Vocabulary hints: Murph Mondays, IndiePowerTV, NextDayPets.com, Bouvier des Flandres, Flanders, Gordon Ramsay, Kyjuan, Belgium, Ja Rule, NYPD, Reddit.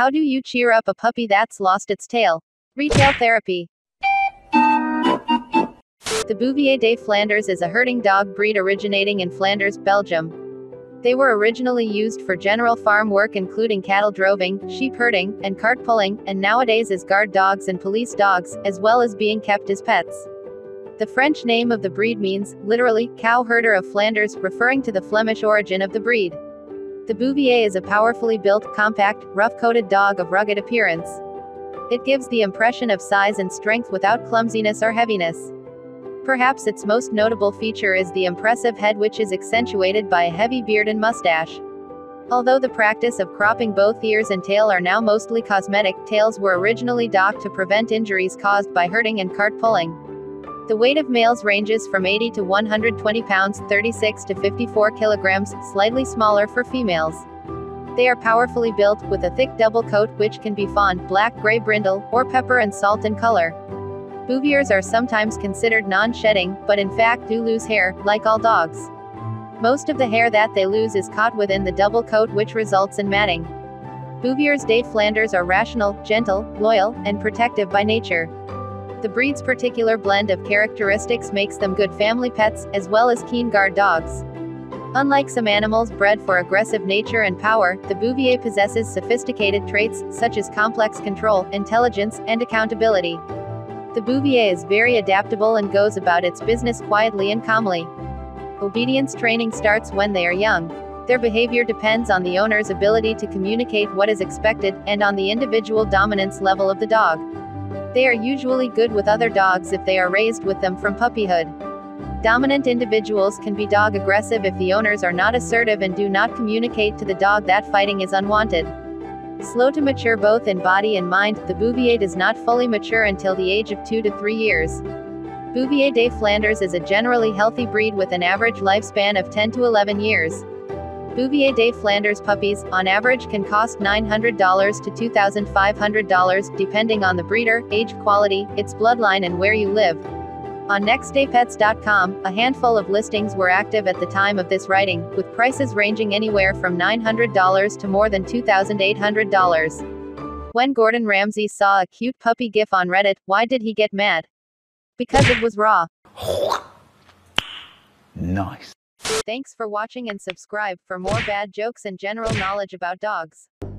How do you cheer up a puppy that's lost its tail? Retail therapy. The Bouvier des Flandres is a herding dog breed originating in Flanders, Belgium. They were originally used for general farm work including cattle droving, sheep herding, and cart pulling, and nowadays as guard dogs and police dogs, as well as being kept as pets. The French name of the breed means, literally, cow herder of Flanders, referring to the Flemish origin of the breed. The Bouvier is a powerfully built, compact, rough-coated dog of rugged appearance. It gives the impression of size and strength without clumsiness or heaviness. Perhaps its most notable feature is the impressive head, which is accentuated by a heavy beard and mustache. Although the practice of cropping both ears and tail are now mostly cosmetic, tails were originally docked to prevent injuries caused by herding and cart pulling. The weight of males ranges from 80 to 120 pounds, 36 to 54 kilograms, slightly smaller for females. They are powerfully built, with a thick double coat, which can be fawn, black-gray brindle, or pepper and salt in color. Bouviers are sometimes considered non-shedding, but in fact do lose hair, like all dogs. Most of the hair that they lose is caught within the double coat, which results in matting. Bouviers des Flanders are rational, gentle, loyal, and protective by nature. The breed's particular blend of characteristics makes them good family pets, as well as keen guard dogs. Unlike some animals bred for aggressive nature and power, the Bouvier possesses sophisticated traits, such as complex control, intelligence, and accountability. The Bouvier is very adaptable and goes about its business quietly and calmly. Obedience training starts when they are young. Their behavior depends on the owner's ability to communicate what is expected, and on the individual dominance level of the dog. They are usually good with other dogs if they are raised with them from puppyhood. Dominant individuals can be dog aggressive if the owners are not assertive and do not communicate to the dog that fighting is unwanted. Slow to mature both in body and mind, the Bouvier does not fully mature until the age of 2 to 3 years. Bouvier des Flanders is a generally healthy breed with an average lifespan of 10 to 11 years. Bouvier des Flanders puppies, on average, can cost $900 to $2,500, depending on the breeder, age quality, its bloodline and where you live. On NextDayPets.com, a handful of listings were active at the time of this writing, with prices ranging anywhere from $900 to more than $2,800. When Gordon Ramsay saw a cute puppy gif on Reddit, why did he get mad? Because it was raw. Nice. Thanks for watching and subscribe for more bad jokes and general knowledge about dogs.